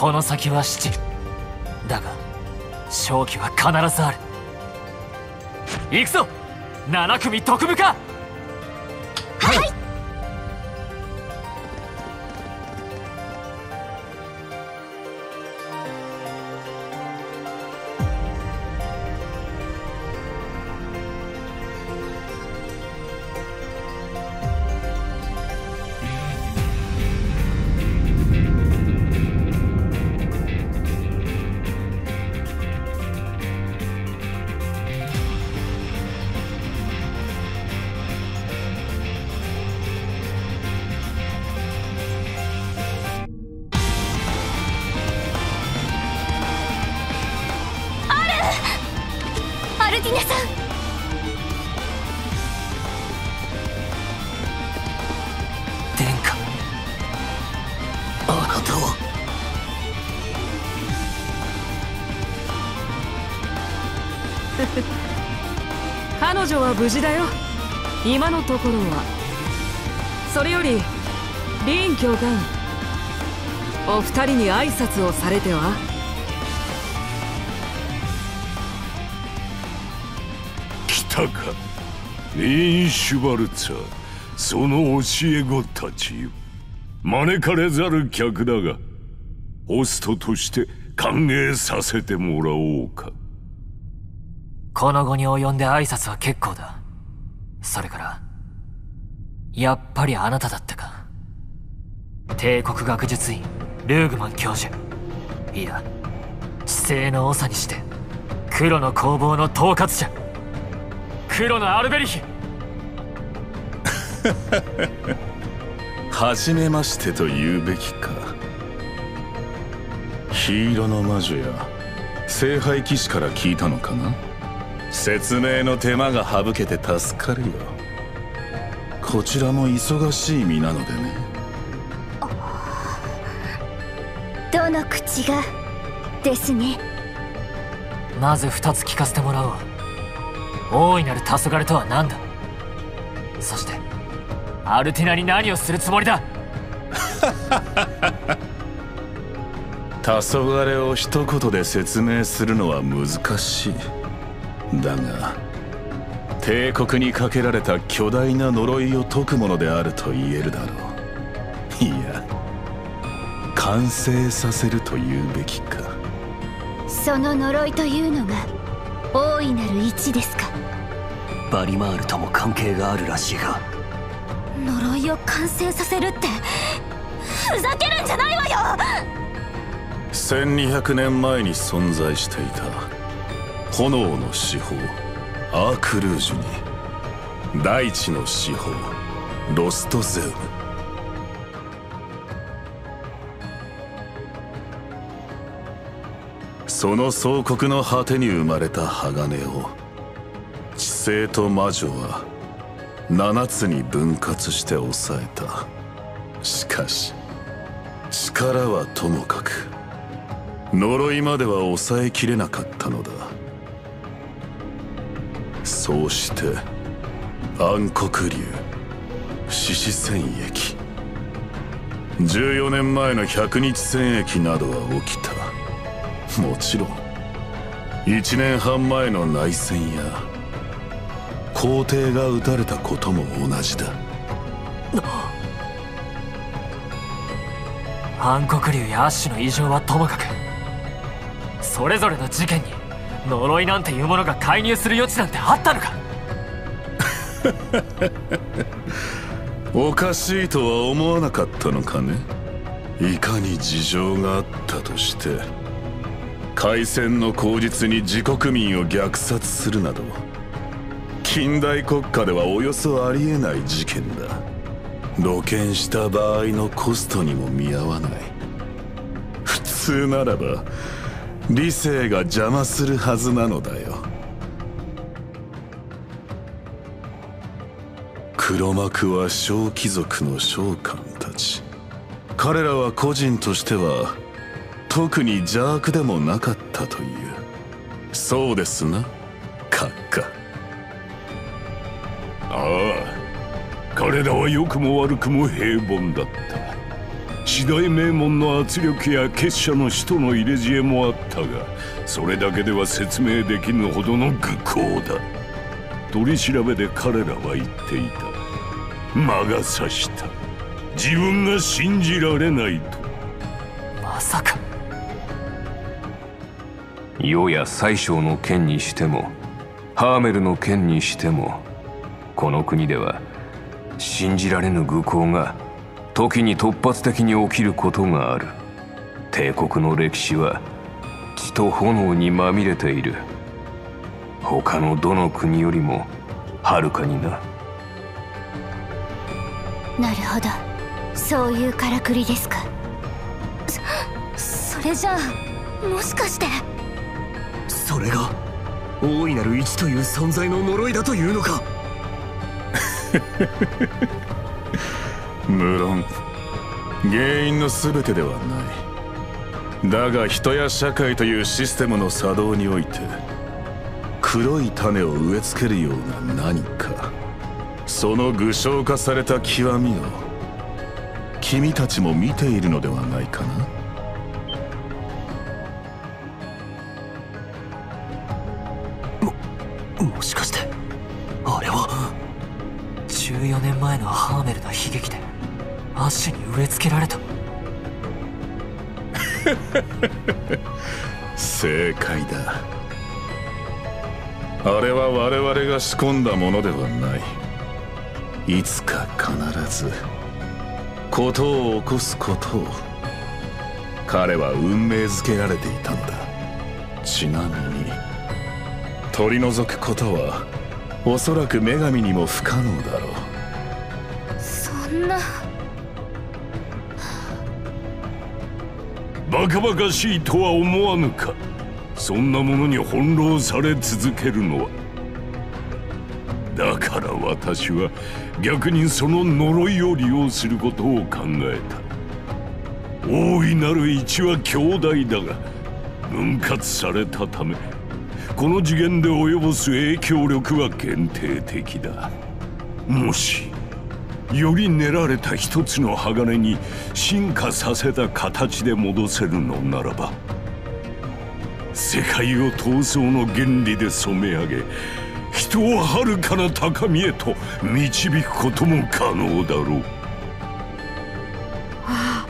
この先は死地だが勝機は必ずある。行くぞ7組特務課。はい、はい。彼女は無事だよ。今のところは。それよりリーン教官、お二人に挨拶をされては。来たかリーン・シュバルツァ、その教え子たちよ。招かれざる客だがホストとして歓迎させてもらおうか。この後に及んで挨拶は結構だ。それからやっぱりあなただったか。帝国学術院ルーグマン教授、いや姿勢の長にして黒の工房の統括者、黒のアルベリヒ。はじめましてと言うべきか。緋色の魔女や聖杯騎士から聞いたのかな。説明の手間が省けて助かるよ。こちらも忙しい身なのでね。どの口がですね。まず2つ聞かせてもらおう。大いなる黄昏とは何だ。そしてアルティナに何をするつもりだ。黄昏を一言で説明するのは難しい。だが帝国にかけられた巨大な呪いを解くものであると言えるだろう。いや完成させるというべきか。その呪いというのが大いなる一ですか。バリマールとも関係があるらしいが。呪いを完成させるってふざけるんじゃないわよ。1200年前に存在していた炎の至宝アークルージュに大地の至宝ロストゼウム。その総国の果てに生まれた鋼を知性と魔女は7つに分割して抑えた。しかし力はともかく呪いまでは抑えきれなかったのだ。そうして暗黒竜獅子戦役、14年前の百日戦役などは起きた。もちろん1年半前の内戦や皇帝が討たれたことも同じだ。暗黒竜やアッシュの異常はともかく、それぞれの事件に呪いなんていうものが介入する余地なんてあったのか。おかしいとは思わなかったのかね。いかに事情があったとして開戦の口実に自国民を虐殺するなど近代国家ではおよそありえない事件だ。露見した場合のコストにも見合わない。普通ならば理性が邪魔するはずなのだよ。黒幕は小貴族の召喚たち。彼らは個人としては特に邪悪でもなかったという。そうですな閣下。ああ、彼らは良くも悪くも平凡だった。四大名門の圧力や結社の使徒の入れ知恵もあったが、それだけでは説明できぬほどの愚行だ。取り調べで彼らは言っていた。魔が差した、自分が信じられないと。まさか。世や宰相の件にしてもハーメルの件にしても、この国では信じられぬ愚行が時に突発的に起きることがある。帝国の歴史は血と炎にまみれている。他のどの国よりもはるかにな。なるほど、そういうからくりですか。それじゃあもしかしてそれが大いなる一という存在の呪いだというのか。無論原因の全てではない。だが人や社会というシステムの作動において黒い種を植え付けるような何か、その具象化された極みを君たちも見ているのではないかな。もしかしてあれは14年前のハーメルの悲劇でアッシュに植え付けられた。正解だ。あれは我々が仕込んだものではない。いつか必ず事を起こすことを彼は運命づけられていたのだ。ちなみに取り除くことはおそらく女神にも不可能だろう。そんなバカバカしいとは思わぬか。そんなものに翻弄され続けるのは。だから私は逆にその呪いを利用することを考えた。大いなる一は兄弟だが分割されたため、この次元で及ぼす影響力は限定的だ。もしより練られた一つの鋼に進化させた形で戻せるのならば、世界を闘争の原理で染め上げ人をはるかな高みへと導くことも可能だろう。あ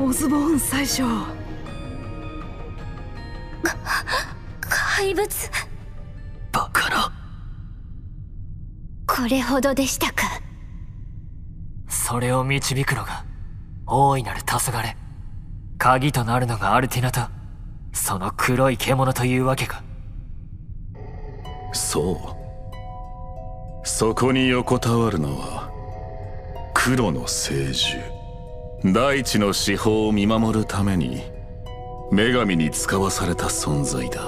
あ、オズボーン宰相。怪物。バカな。これほどでしたか。それを導くのが大いなる黄昏。鍵となるのがアルティナとその黒い獣というわけか。そう、そこに横たわるのは黒の聖獣、大地の至宝を見守るために女神に使わされた存在だ。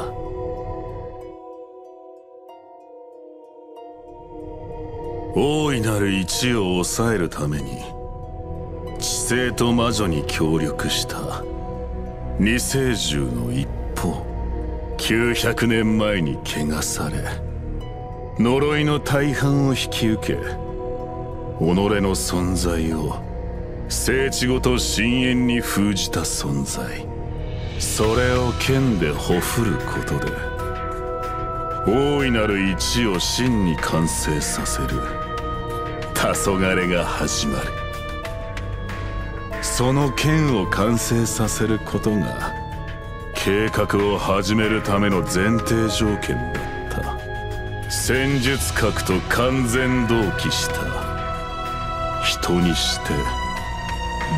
大いなる一を抑えるために知性と魔女に協力した二聖獣の一方、900年前に汚され呪いの大半を引き受け、己の存在を聖地ごと深淵に封じた存在、それを剣でほふることで大いなる一を真に完成させる黄昏が始まる。その剣を完成させることが計画を始めるための前提条件だった。戦術核と完全同期した人にして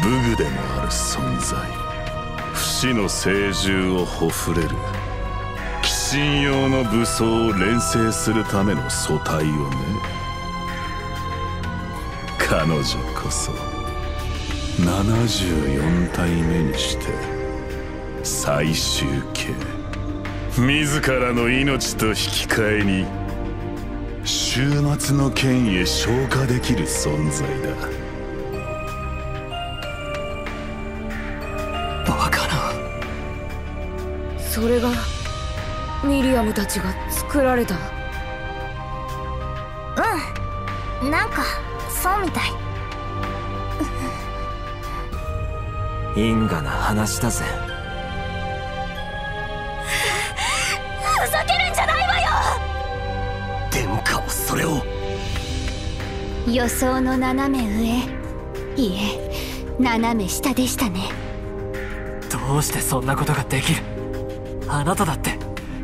武具でもある存在、不死の聖獣をほふれる鬼神用の武装を錬成するための素体をね。彼女こそ74体目にして最終形、自らの命と引き換えに終末の剣へ昇華できる存在だ。バカな。それがミリアムたちが作られた。うん、なんかそうみたい。因果な話だぜ。ふざけるんじゃないわよ。殿下はそれを。予想の斜め上、いえ斜め下でしたね。どうしてそんなことができる。あなただって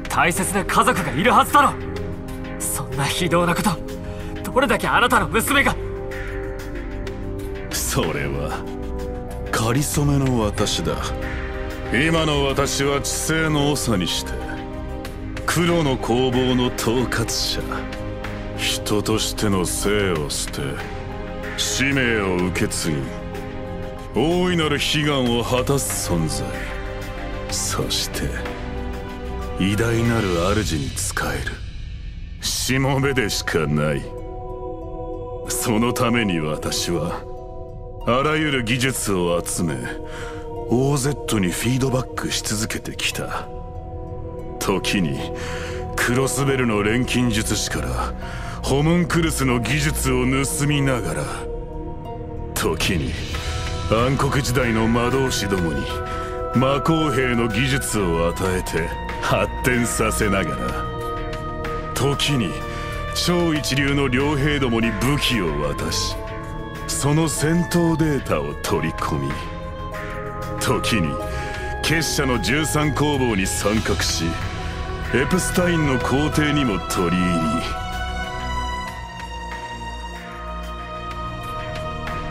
大切な家族がいるはずだろ。そんな非道なこと、どれだけあなたの娘が。それはかりそめの私だ。今の私は知性の長にして黒の工房の統括者、人としての性を捨て使命を受け継ぎ大いなる悲願を果たす存在、そして偉大なる主に仕えるしもべでしかない。そのために私はあらゆる技術を集め OZ にフィードバックし続けてきた。時にクロスベルの錬金術師からホムンクルスの技術を盗みながら、時に暗黒時代の魔導士どもに魔鋼兵の技術を与えて発展させながら、時に超一流の傭兵どもに武器を渡しその戦闘データを取り込み、時に結社の13工房に参画しエプスタインの皇帝にも取り入り、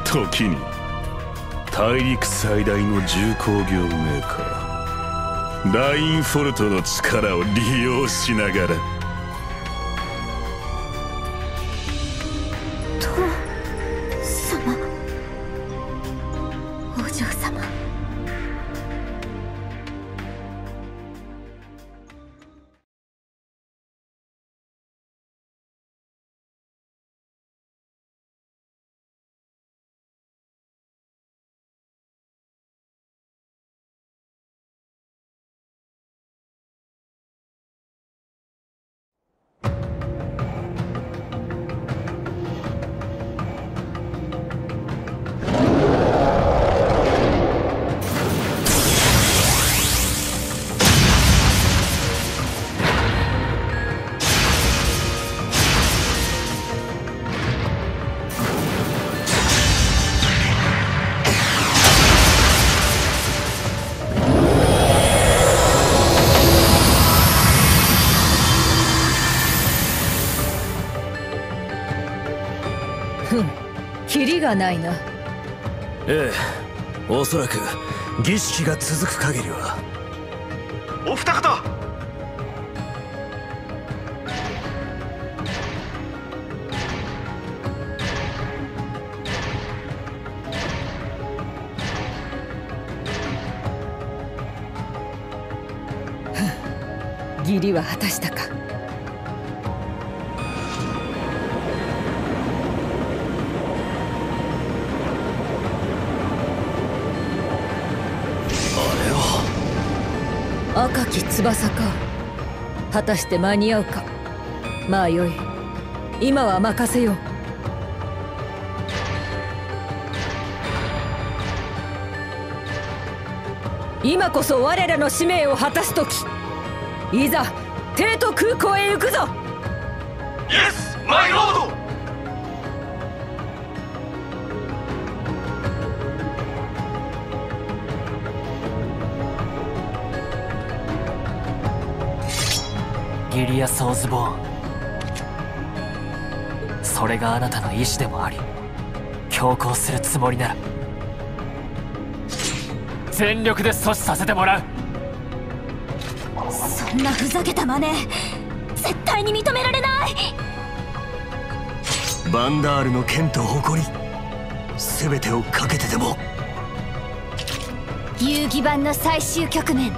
時に大陸最大の重工業メーカーラインフォルトの力を利用しながらと。様、お嬢様。キリがないな。ええ、おそらく儀式が続く限りは。お二方、義理は果たしたか。赤き翼か。果たして間に合うか。まあよい、今は任せよう。今こそ我らの使命を果たす時、いざ帝都空港へ行くぞ。イエスマイロード。ギリア・ソーズボーン、それがあなたの意志でもあり、強行するつもりなら全力で阻止させてもらう。そんなふざけた真似絶対に認められない。バンダールの剣と誇り、全てをかけてでも。遊戯版の最終局面、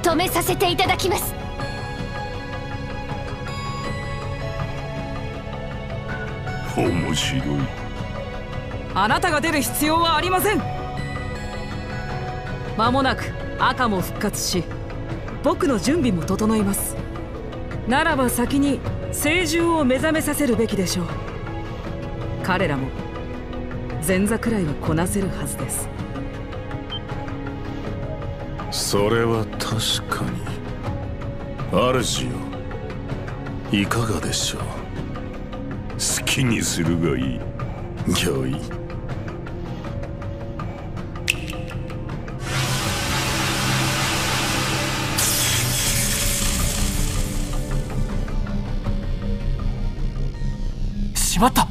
止めさせていただきます。面白い。あなたが出る必要はありません。間もなく赤も復活し、僕の準備も整います。ならば先に聖獣を目覚めさせるべきでしょう。彼らも前座くらいはこなせるはずです。それは確かに。主よ、いかがでしょう。好きにするがいい。御意。しまった。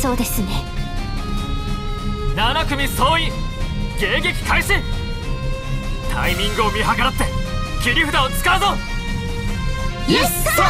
そうですね。7組総員迎撃開始。タイミングを見計らって切り札を使うぞ。イエスさん。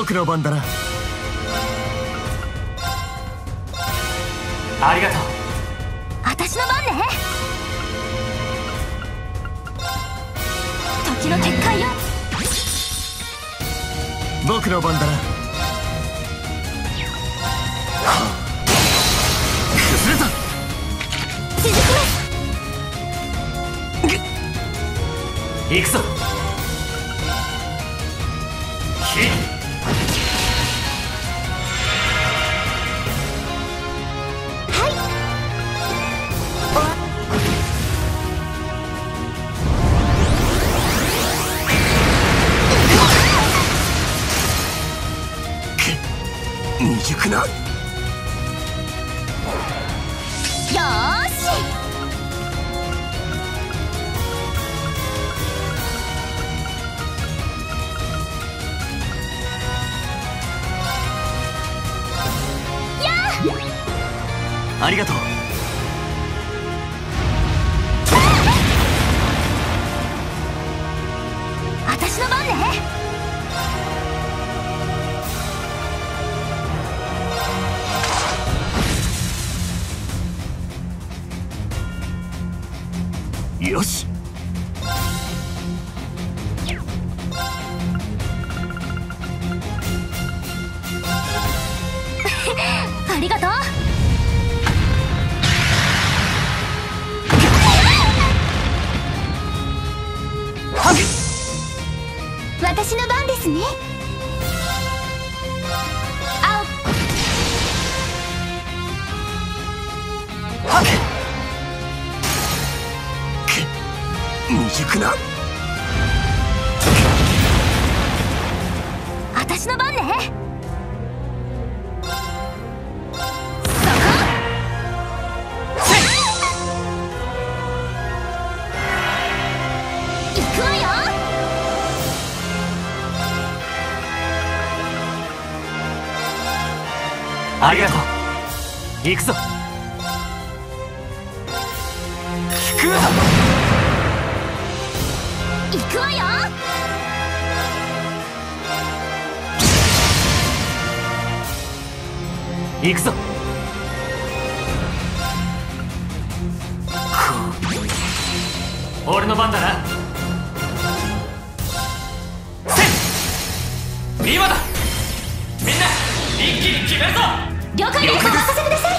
僕の番だな。ありがとう。私の番ね。時の結界よ。僕の番だな。崩れた。続くね。行くぞ。ありがとう。私の番ね。よし。ありがとう。私の番ですね。青。はっ。未熟な。私の番ね。そこ。行くわよ。ありがとう。行くぞ。食うぞ。行くわよ。行くぞ。俺の番だな。せんビーバだ。みんな一気に決めるぞ。了解です。お任せください。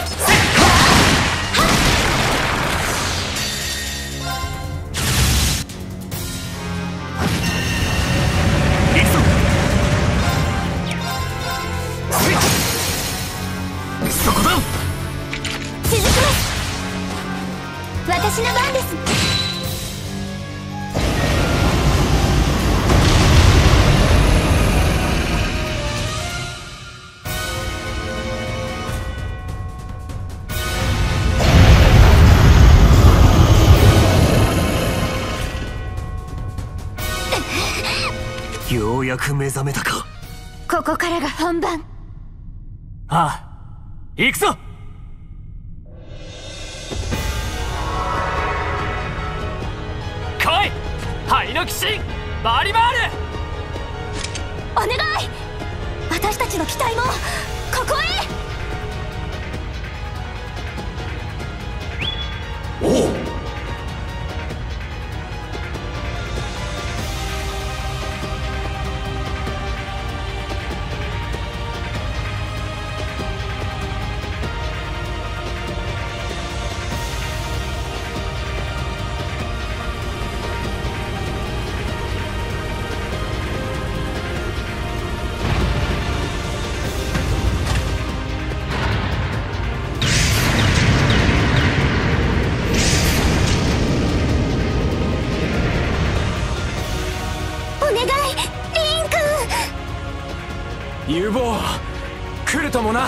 私の番です。ようやく目覚めたか。ここからが本番。ああ、行くぞ。バリバール、お願い。私たちの機体もここへ。おう、有望来るともな。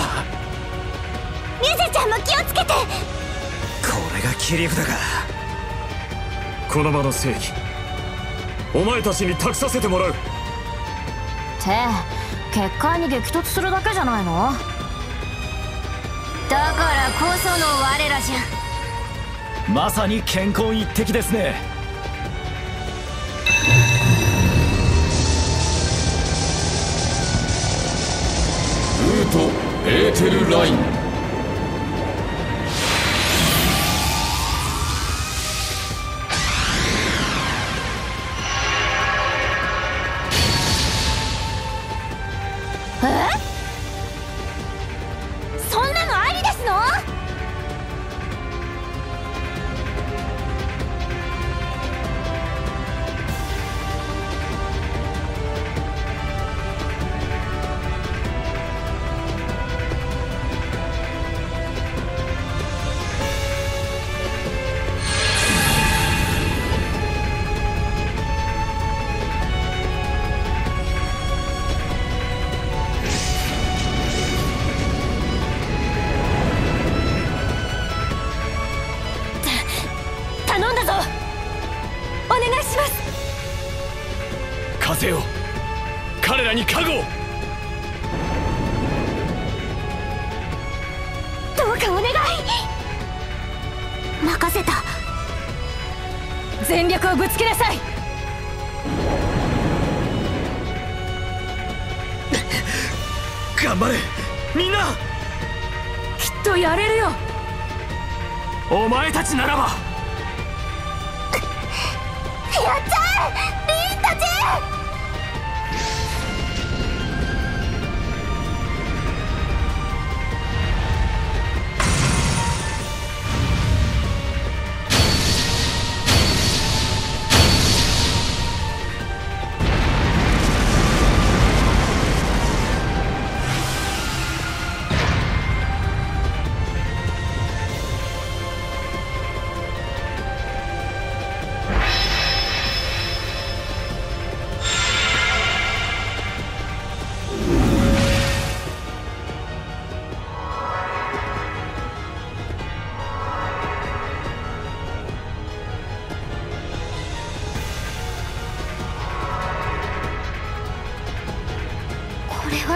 ミュゼちゃんも気をつけて。これが切り札か。この場の正義、お前たちに託させてもらう。って結界に激突するだけじゃないの。だからこその我らじゃ。まさに健康一滴ですね。エーテルライン、そんなのありですの。彼らに加護を。どうかお願い。任せた。全力をぶつけなさい。頑張れみんな。きっとやれるよ。お前たちならば。やっちゃえリンたち。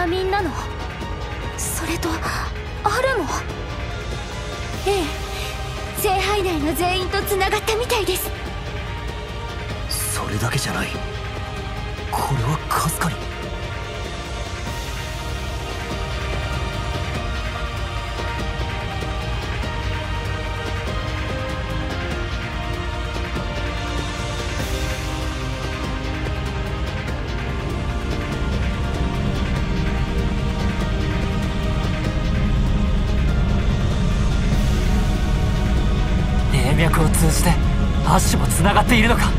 みんなの、それとあるの。ええ、聖杯内の全員とつながったみたいです。それだけじゃない。これはかすかに脈を通じてアッシュもつながっているのか。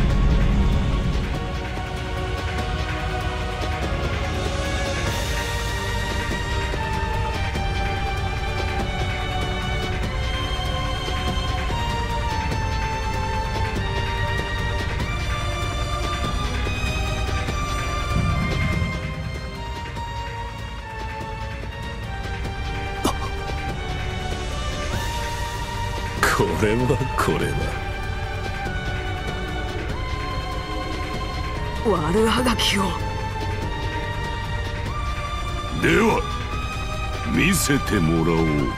これは悪あがきをでは見せてもらおうか。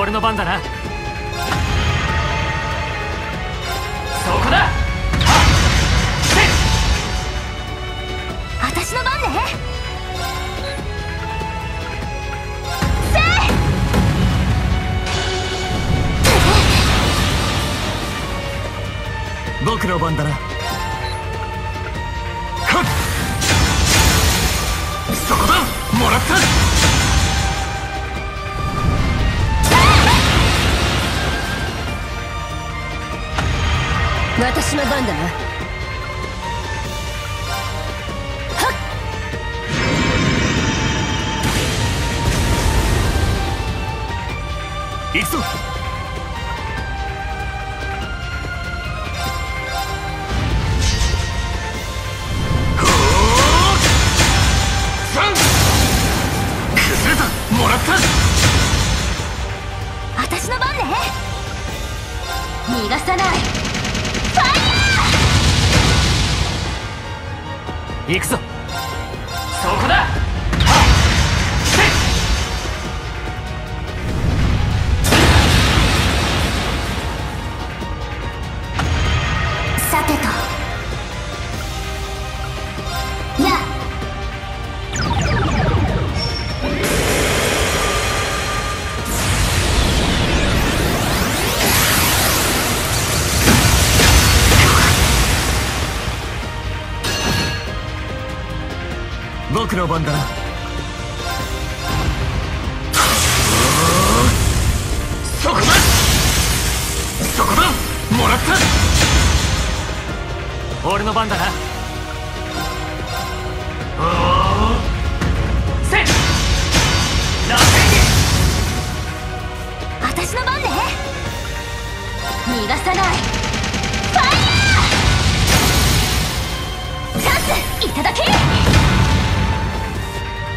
俺の番だな。そこだ。私の番ね。せい。僕の番だな。そこだ。もらった。私の番だな。はっ。行くぞ。崩れた。もらった。私の番ね。逃がさない。行くぞ。そこだ。さてとや僕の番だな。そこだ。そこだ。もらった。俺の番だな。せっ。なぜに。私の番ね。逃がさない。ファイヤー。チャンスいただけ。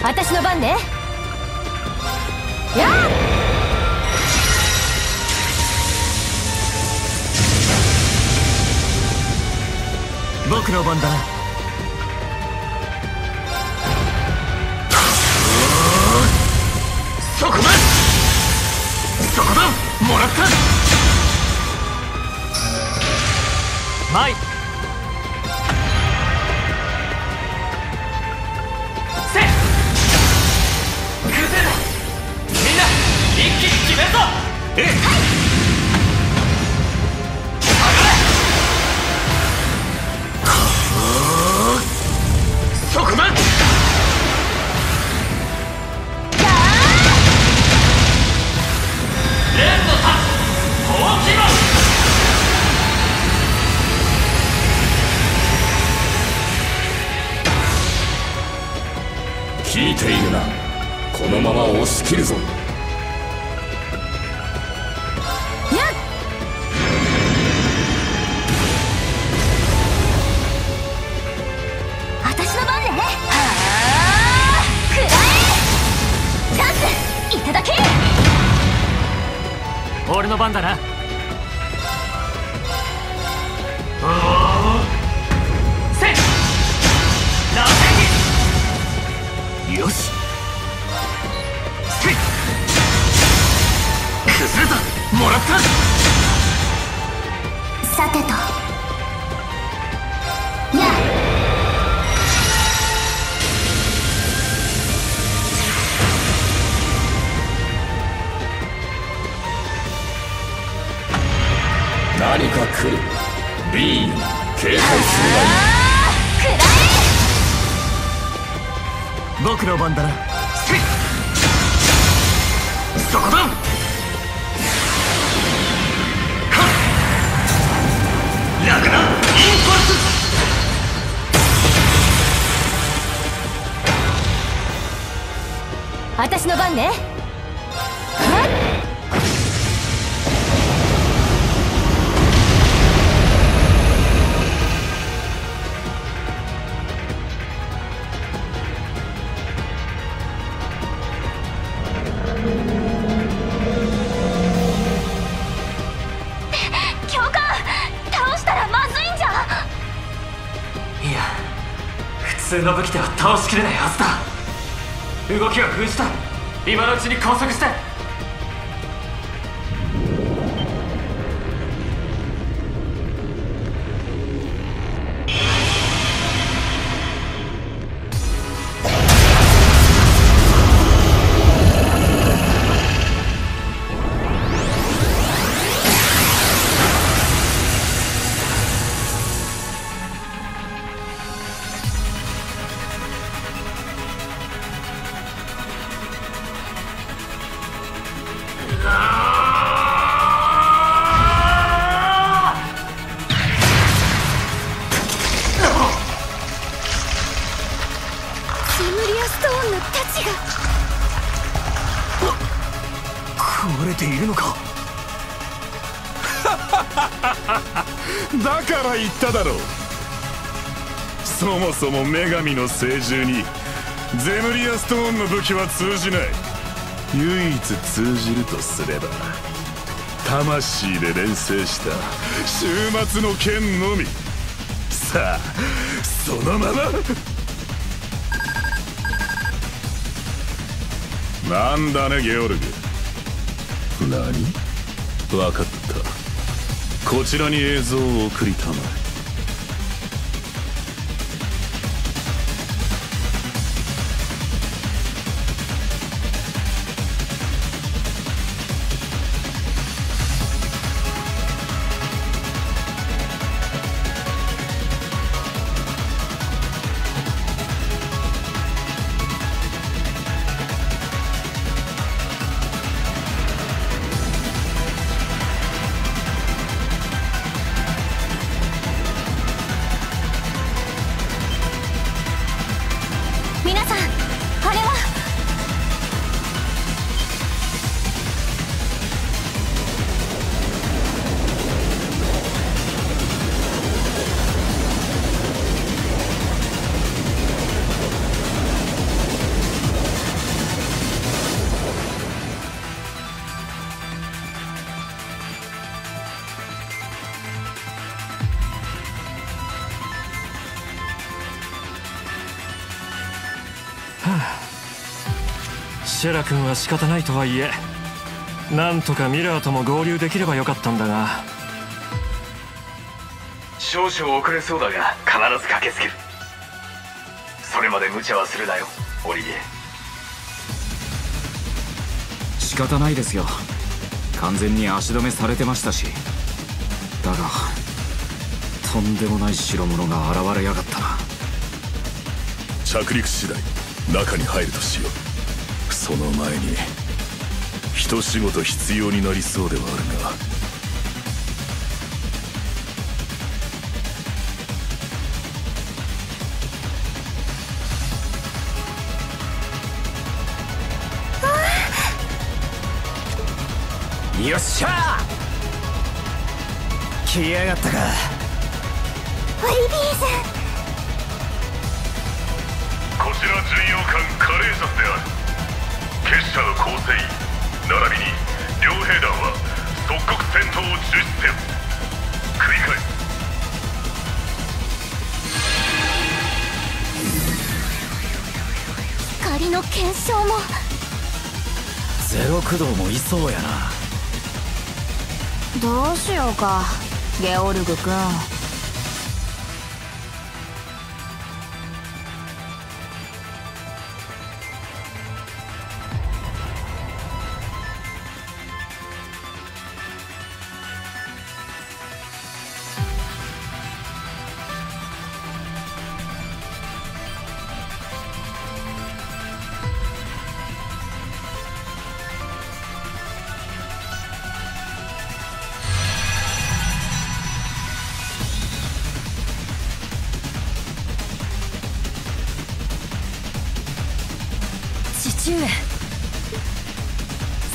私の番ね。やあ。僕の番だな。そこだ。そこだ。もらった。はい。えっ、はい、そこだ。見ているな。このまま押し切るぞ。俺の番だな。よし、崩れた。もらった。さてと、やあ、何か来る。ビーム警戒するがいい。暗い。僕の番だな。そこだ。はっ、楽なインパルス。私の番ね。普通の武器では倒しきれないはずだ。動きは封じた。今のうちに拘束して。壊れているのか。だから言っただろう。そもそも女神の聖獣にゼムリアストーンの武器は通じない。唯一通じるとすれば、魂で錬成した終末の剣のみ。さあ、そのまま。なんだね、ゲオルグ。何？分かった。こちらに映像を送りたまえ。シェラ君は仕方ないとはいえ、なんとかミラーとも合流できればよかったんだが。少々遅れそうだが必ず駆けつける。それまで無茶はするなよ、オリビエ。仕方ないですよ。完全に足止めされてましたし。だがとんでもない代物が現れやがったな。着陸次第中に入るとしよう。その前に一仕事必要になりそうではあるが。よっしゃー、来やがったかオリビエさん。こちら巡洋艦カレーザスである。結社の構成員並びに両兵団は即刻戦闘を中止せよ。繰り返す。光の検証もゼロ駆動もいそうやな。どうしようかゲオルグ君。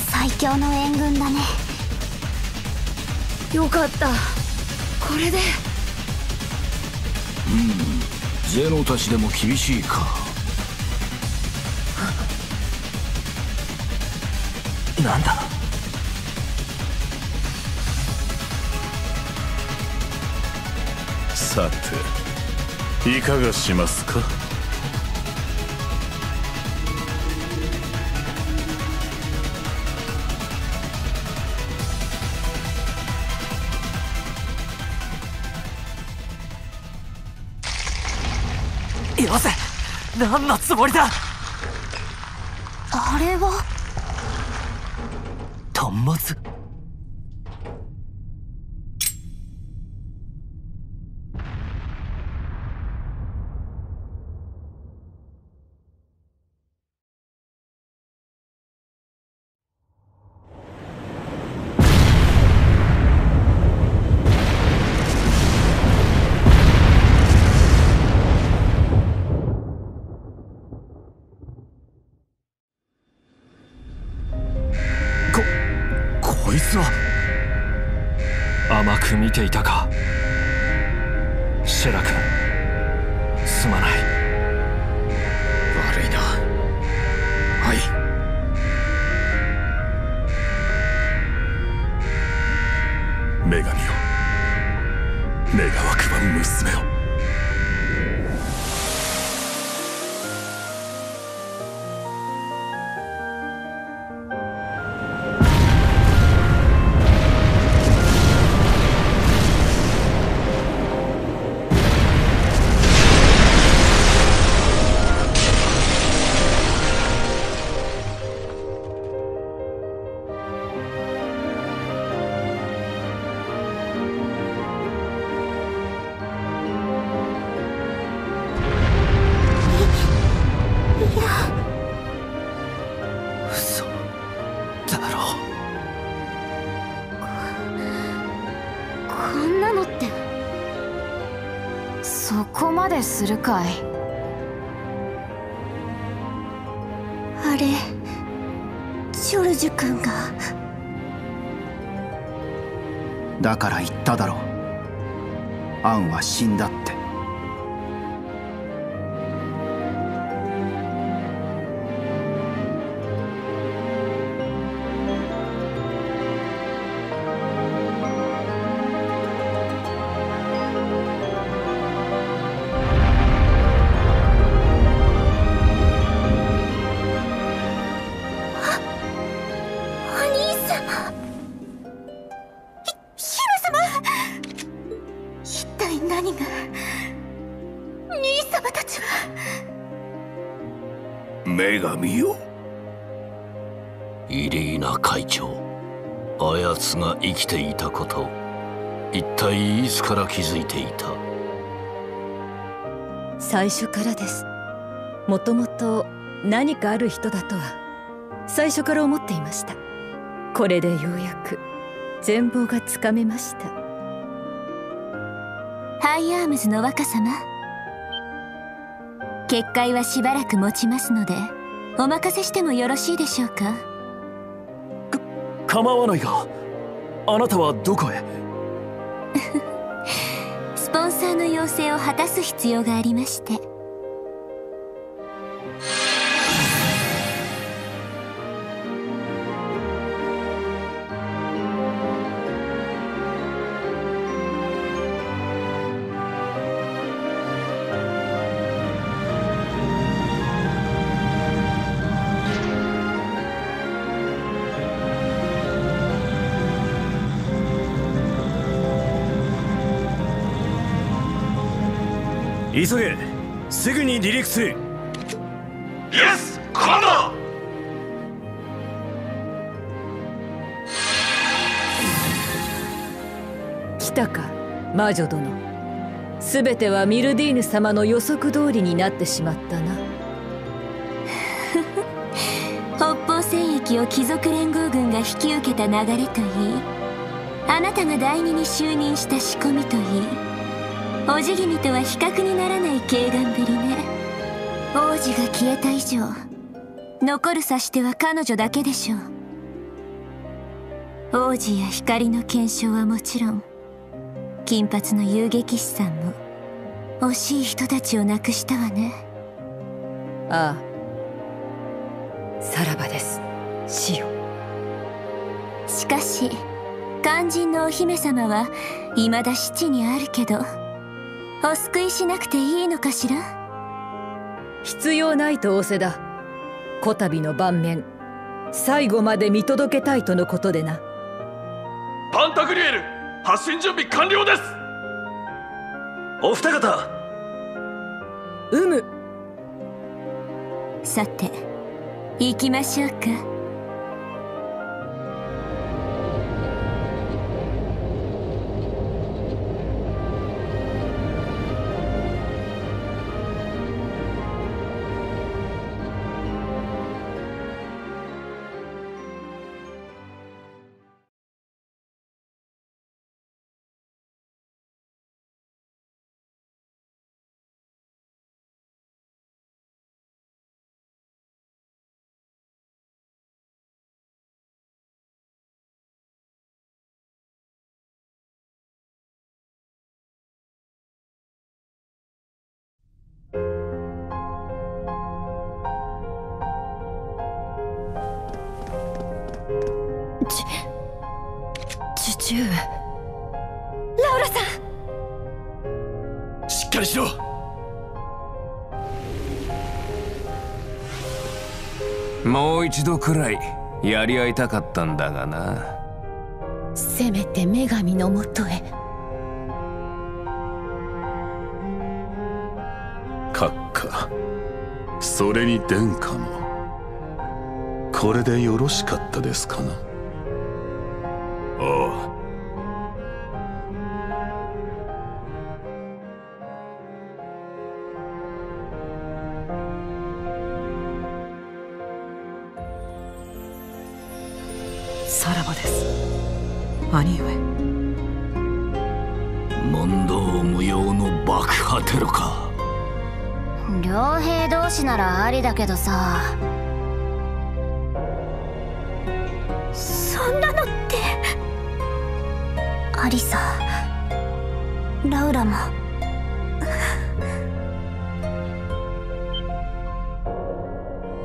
最強の援軍だね。よかった、これで。ゼノたちでも厳しいか。なんだ、さていかがしますか。よせ、何のつもりだ。あれは端末。甘く見ていたかシェラ君、すまない。悪いな。はい、女神よ、願わくば娘を。そこまでするかい。あれ、ジョルジュ君が。だから言っただろう、アンは死んだって。兄様たちは。女神よ、イリーナ会長、あやつが生きていたこと一体いつから気づいていた。最初からです。もともと何かある人だとは最初から思っていました。これでようやく全貌がつかめました。ハイアームズの若様、結界はしばらく持ちますのでお任せしてもよろしいでしょうか。構わないが、あなたはどこへ？スポンサーの要請を果たす必要がありまして。急げ、すぐに離陸する。イエス、コマンドー。来たか、魔女殿。すべてはミルディーヌ様の予測通りになってしまったな。北方戦役を貴族連合軍が引き受けた流れといい、あなたが第二に就任した仕込みといい、おじぎみとは比較にならない軽眼ぶりね。王子が消えた以上、残る差し手は彼女だけでしょう。王子や光の検証はもちろん、金髪の遊撃士さんも惜しい人たちを亡くしたわね。ああ、さらばです、シオ。しかし肝心のお姫様は未だ質にあるけど、お救いしなくていいのかしら？必要ないと仰せだ。こたびの盤面、最後まで見届けたいとのことでな。パンタグリエル、発進準備完了です。お二方。うむ。さて、行きましょうか。父上。ラウラさん、しっかりしろ。もう一度くらいやり合いたかったんだがな。せめて女神のもとへ。閣下、それに殿下もこれでよろしかったですかな。ああ。さらばです、兄上。問答無用の爆破テロか。両兵同士ならありだけどさ。そんなのって。アリサ、ラウラも。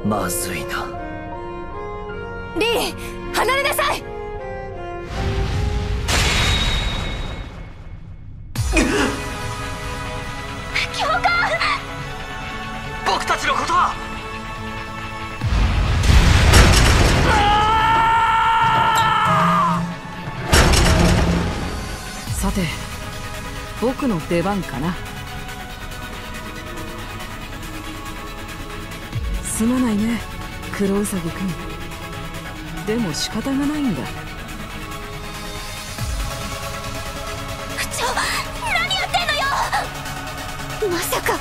まずいな。リー、離れなさい。教官、僕たちのことは。さて、僕の出番かな。すまないね、黒ウサギ君。でも仕方がないんだ。部長、何やってんのよ。まさか。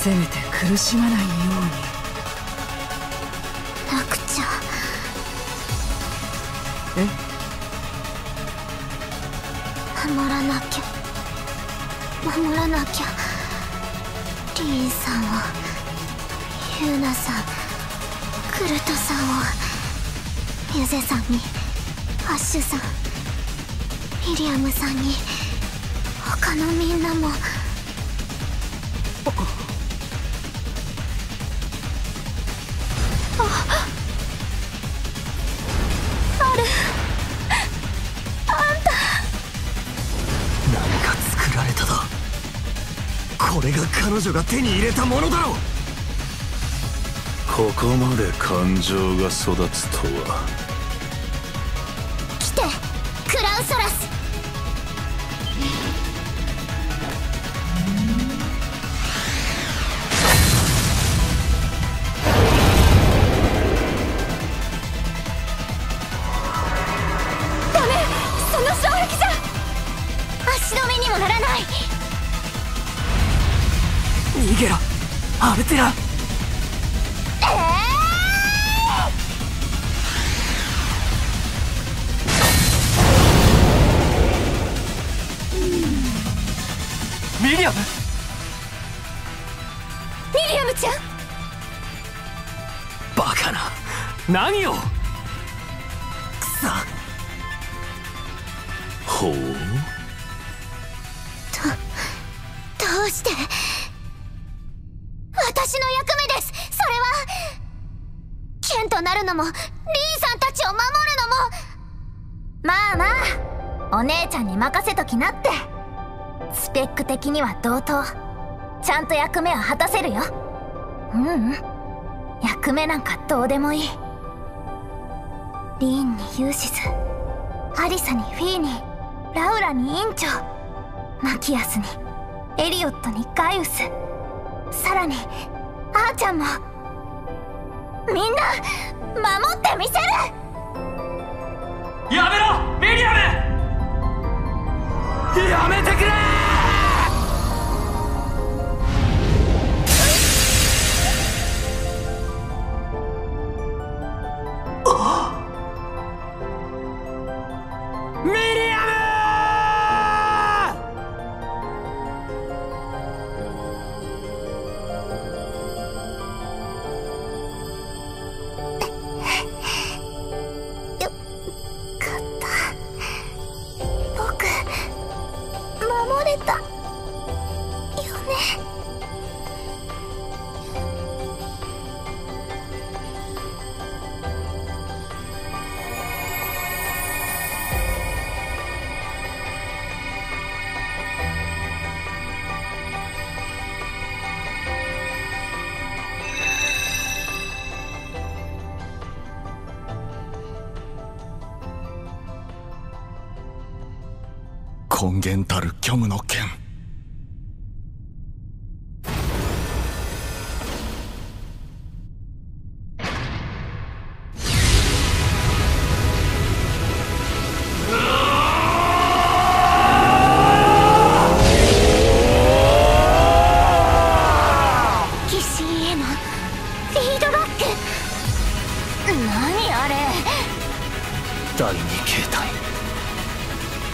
せめて苦しまないように。なくちゃ。え？守らなきゃ。リーンさんを、ユーナさん、クルトさんを、ユゼさんにアッシュさん、ミリアムさんに他のみんなも。これが彼女が手に入れたものだろう。ここまで感情が育つとは。来て、クラウソラス。ダメ、その障壁じゃ足止めにもならない。逃げろ、アルテラ。ミリアムちゃん、バカな、何を。くそ。ほう、どうして私の役目です。それは剣となるのもリンさんたちを守るのも。まあまあ、お姉ちゃんに任せときなって。スペック的には同等。ちゃんと役目は果たせるよ。役目なんかどうでもいい。リンにユーシス、アリサにフィーにラウラに院長、マキアスにエリオットにガイウス、さらにあーちゃんも。みんな守ってみせる。やめろ、ミリアム。やめてくれ。根源たる虚無の剣。疑心へのフィードバック。何あれ。第二形態。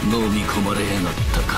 飲み込まれやがったか。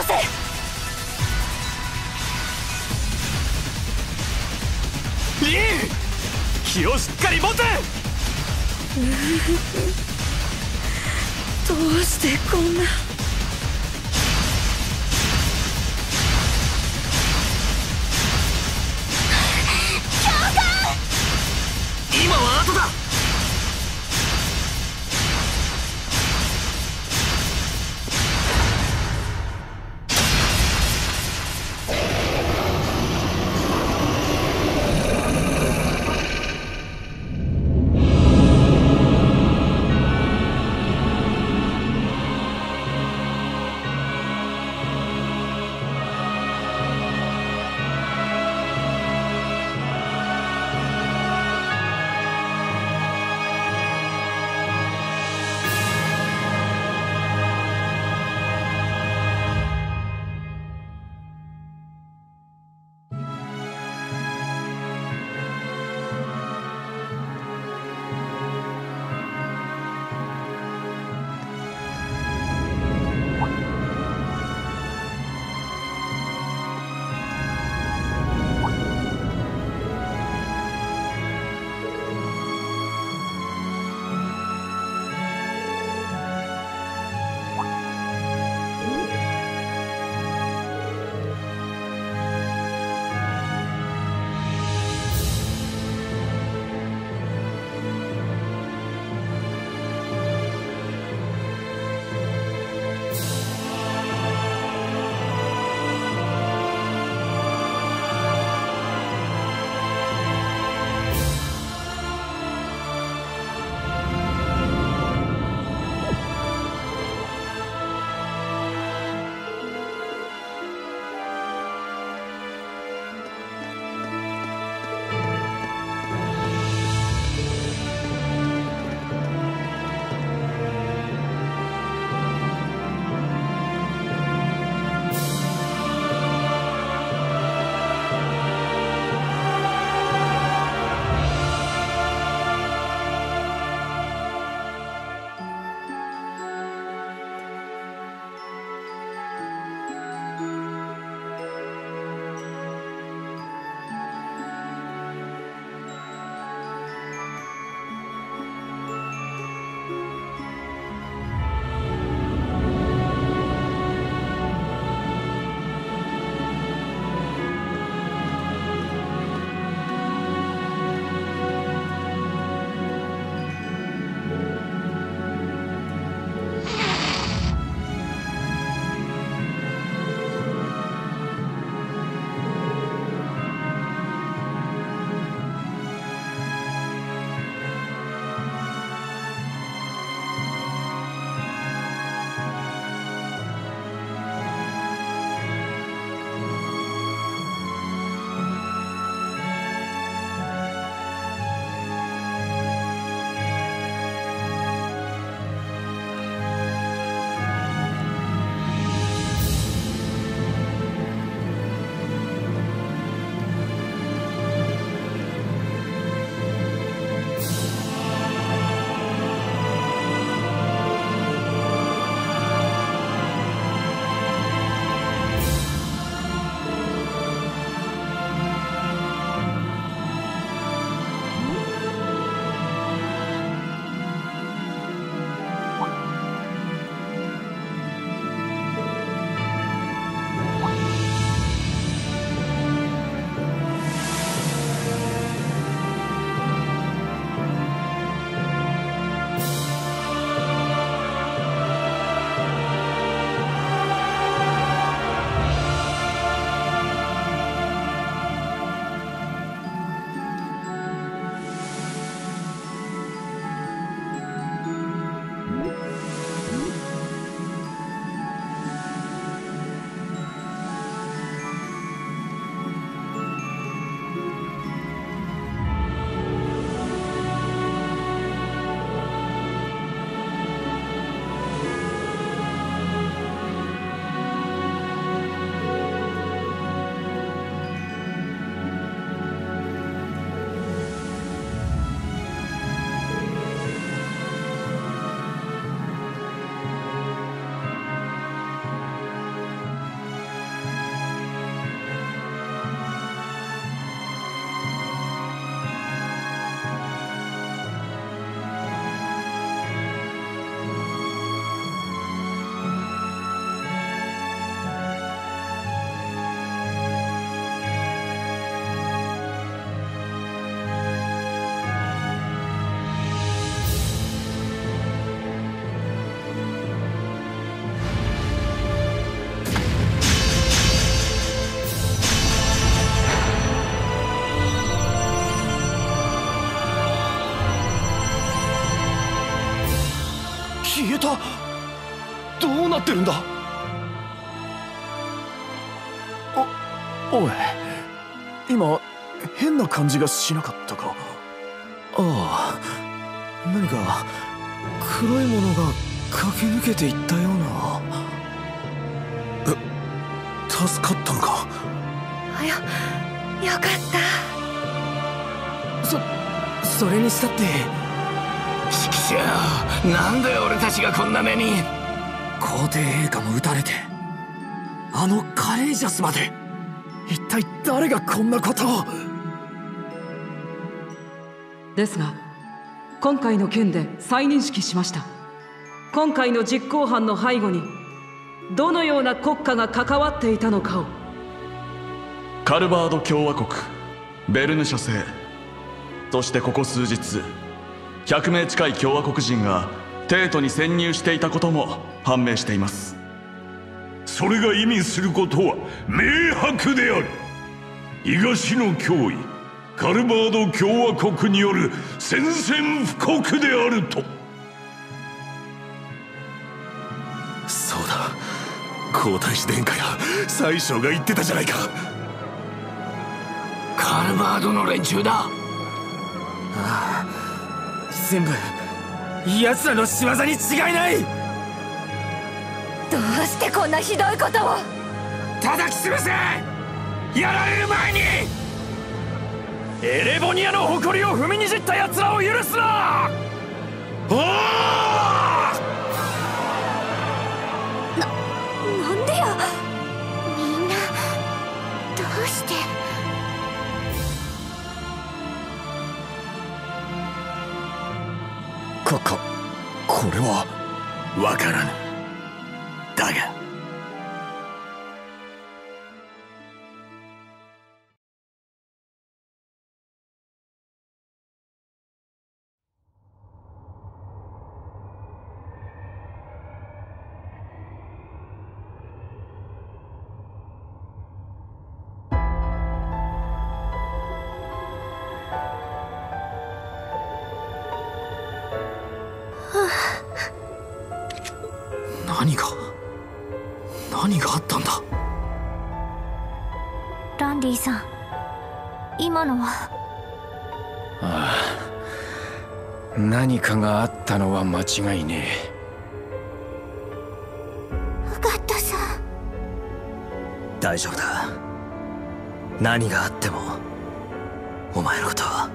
戻せ。リン、気をしっかり持て。どうしてこんな。教官、今は後だ。消えた。どうなってるんだ。おい、今変な感じがしなかったか。ああ、何か黒いものが駆け抜けていったような。助かったのか。よかった。それにしたって指揮者、なんで俺たちがこんな目に。皇帝陛下も撃たれて、あのカレージャスまで。一体誰がこんなことを。ですが今回の件で再認識しました。今回の実行犯の背後にどのような国家が関わっていたのかを。カルバード共和国ベルヌ社製として、ここ数日100名近い共和国人が帝都に潜入していたことも判明しています。それが意味することは明白である。東の脅威カルバード共和国による宣戦布告であると。そうだ、皇太子殿下や宰相が言ってたじゃないか。カルバードの連中だ。ああ、全部奴らの仕業に違いない。どうしてこんなひどいことを。叩き潰せ。やられる前にエレボニアの誇りを踏みにじった奴らを許すな。おなんでよ。みんなどうして。これはわからぬ。だが何があったんだ。ランディさん、今のは。ああ、何かがあったのは間違いねえ。ウガットさん、大丈夫だ。何があってもお前のことは。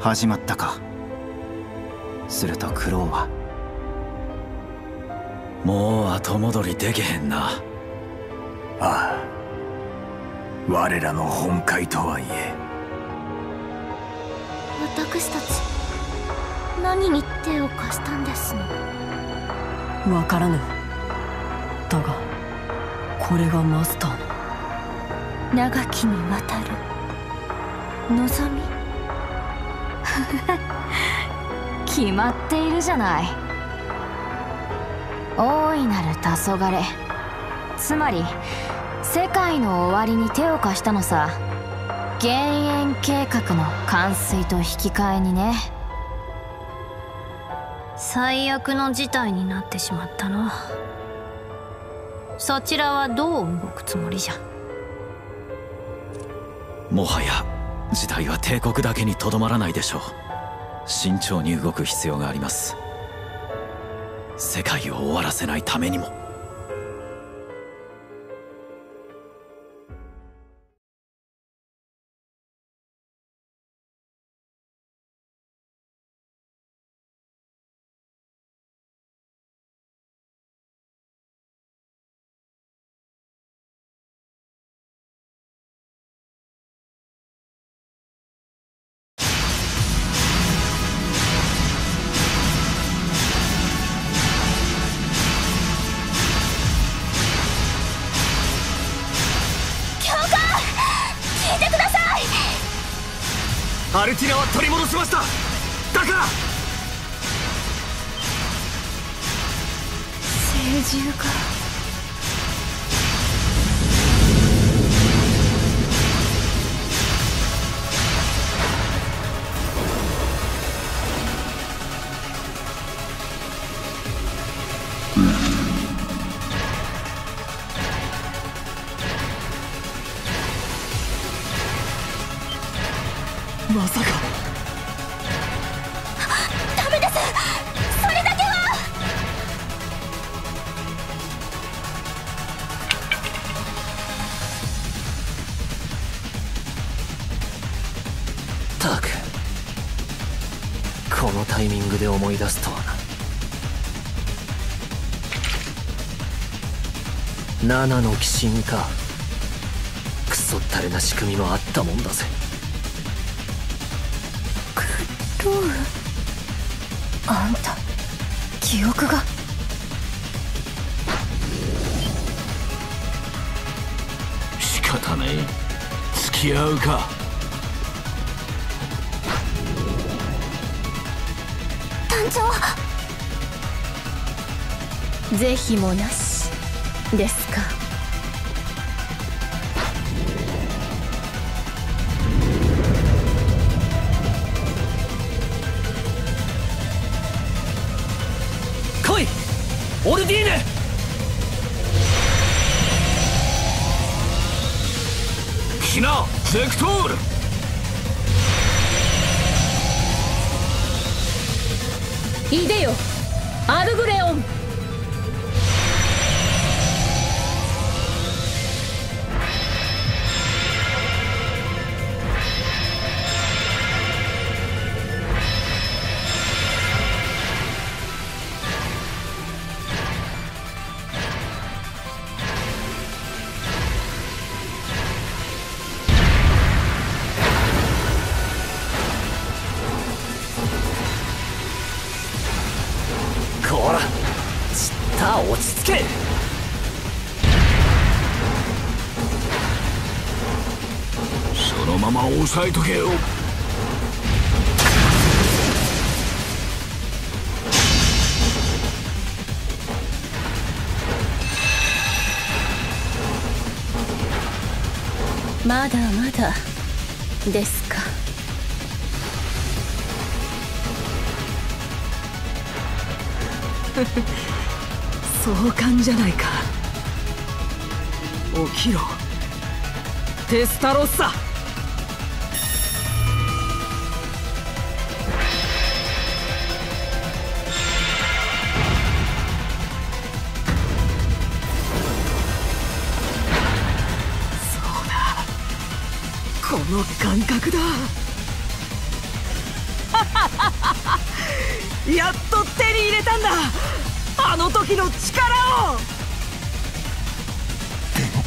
始まったか。するとクロウは。もう後戻りでけへんな。ああ、我らの本懐とはいえ。私たち何に手を貸したんですの。わからぬ。だがこれがマスターの長きにわたる望み。決まっているじゃない。大いなる黄昏、つまり世界の終わりに手を貸したのさ。減塩計画の完遂と引き換えにね。最悪の事態になってしまったの。そちらはどう動くつもりじゃ。もはや事態は帝国だけにとどまらないでしょう。慎重に動く必要があります。世界を終わらせないためにも。アルティナは取り戻しました。だから聖獣か。ったく、このタイミングで思い出すとはな。7の鬼神か。クソったれな仕組みもあったもんだぜ。クロウ、あんた記憶が。仕方ねえ、付き合うか。是非もなしですか。来い、オルディーヌ。来な、ゼクトール。いでよ、アルブレオン。押さえとけよ。まだまだですか。壮観じゃないか。起きろ、テスタロッサ。この感覚だ。やっと手に入れたんだ、あの時の力を。でも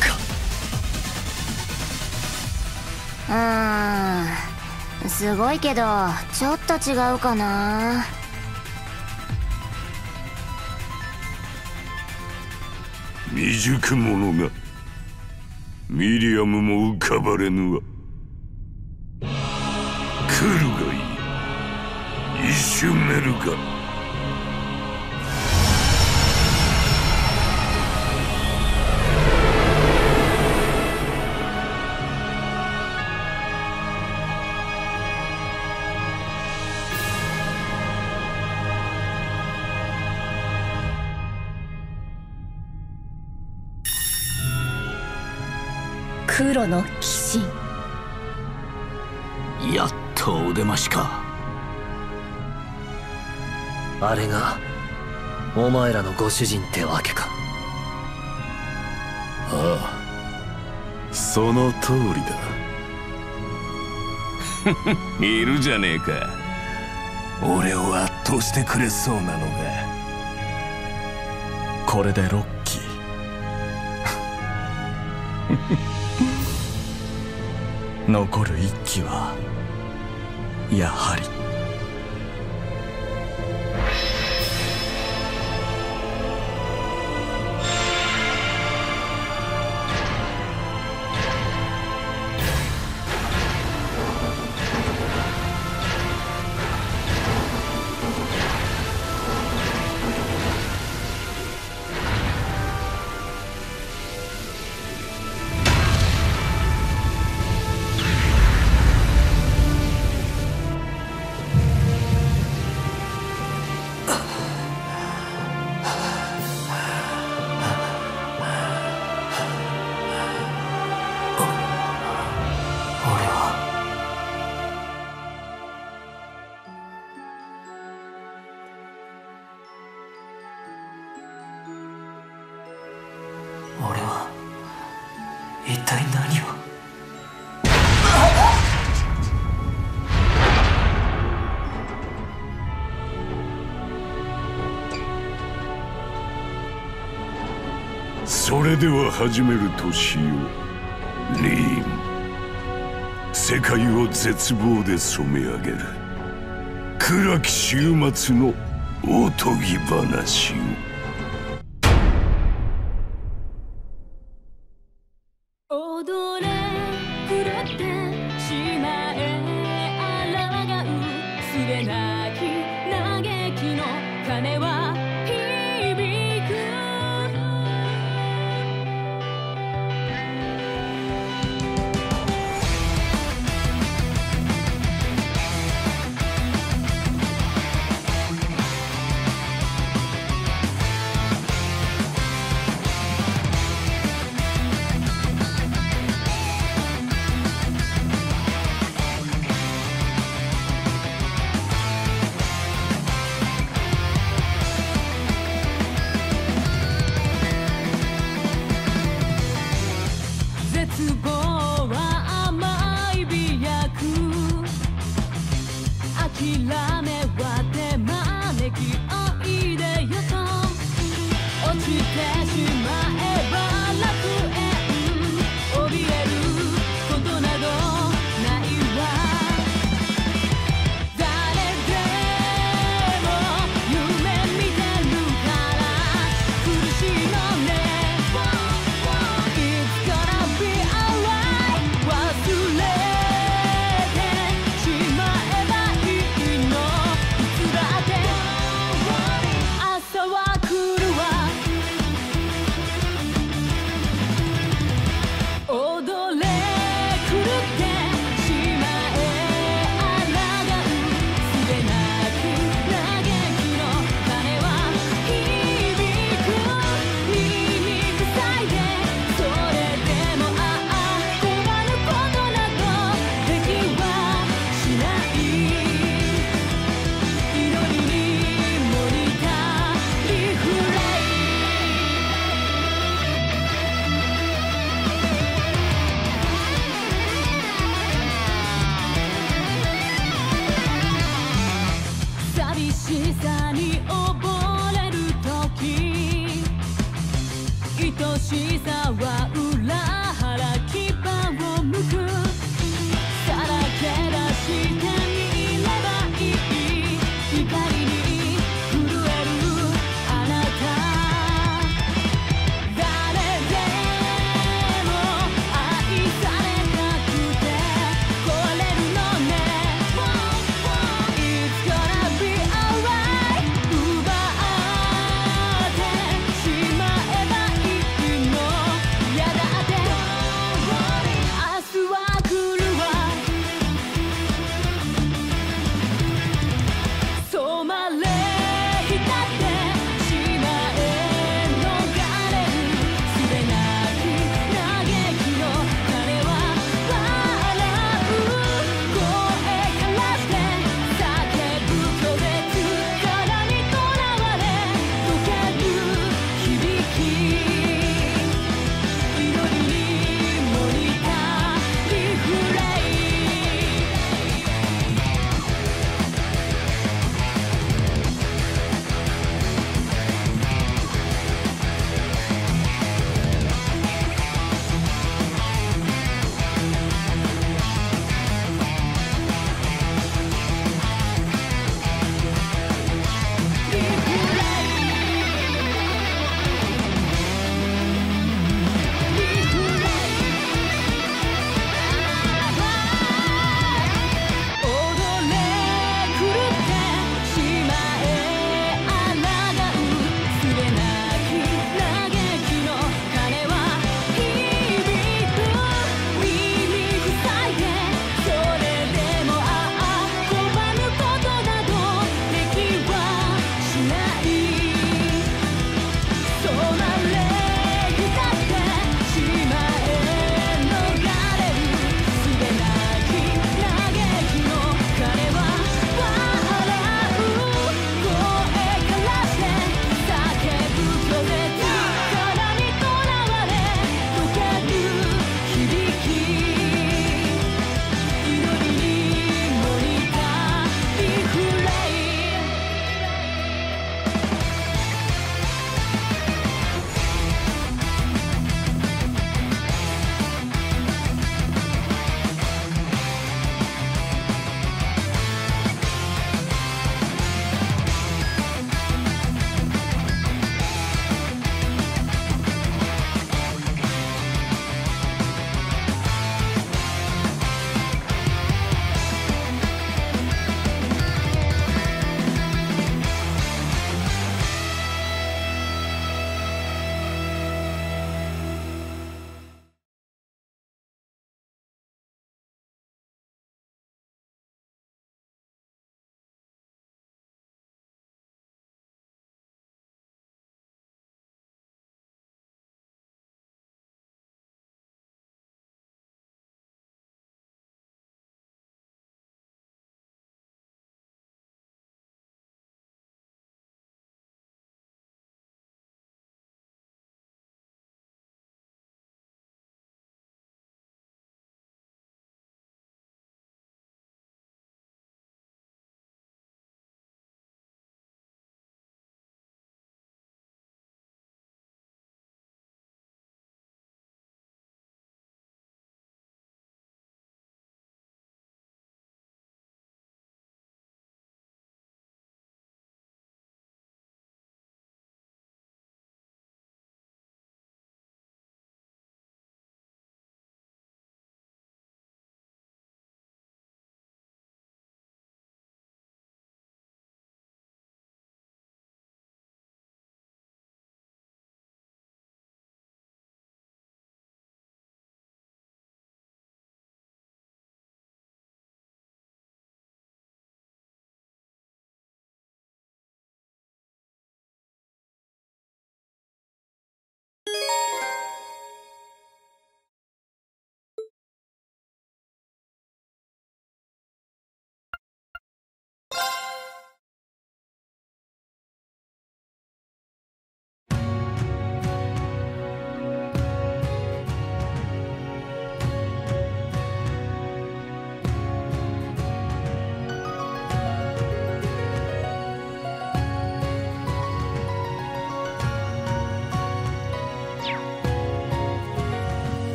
か、うん、すごいけどちょっと違うかな。未熟者がミリアムも浮かばれぬわ。来るがいい、一瞬めるが。黒の鬼神、やっとお出ましか。あれがお前らのご主人ってわけか。ああ、その通りだ。いるじゃねえか、俺を圧倒してくれそうなのが。これで6期。残る1期はやはり一体何を。それでは始める年よ、リーン。世界を絶望で染め上げる暗き週末のおとぎ話を。